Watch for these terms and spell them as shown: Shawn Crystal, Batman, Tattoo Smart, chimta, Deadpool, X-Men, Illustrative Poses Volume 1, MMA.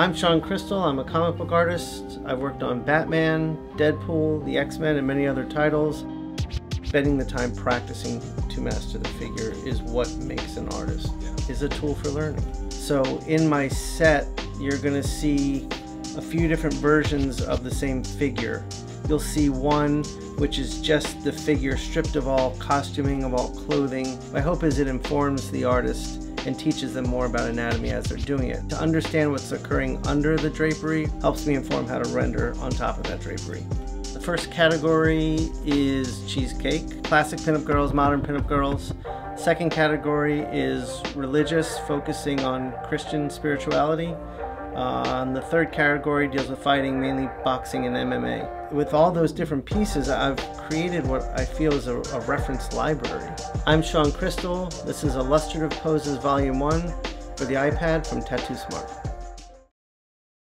I'm Shawn Crystal. I'm a comic book artist. I've worked on Batman, Deadpool, the X-Men, and many other titles. Spending the time practicing to master the figure is what makes an artist, is a tool for learning. So in my set, you're gonna see a few different versions of the same figure. You'll see one which is just the figure stripped of all costuming, of all clothing. My hope is it informs the artist and teaches them more about anatomy as they're doing it. To understand what's occurring under the drapery helps me inform how to render on top of that drapery. The first category is cheesecake, classic pinup girls, modern pinup girls. Second category is religious, focusing on Christian spirituality. And the third category deals with fighting, mainly boxing and MMA. With all those different pieces, I've created what I feel is a reference library. I'm Shawn Crystal. This is Illustrative Poses Volume 1 for the iPad from Tattoo Smart.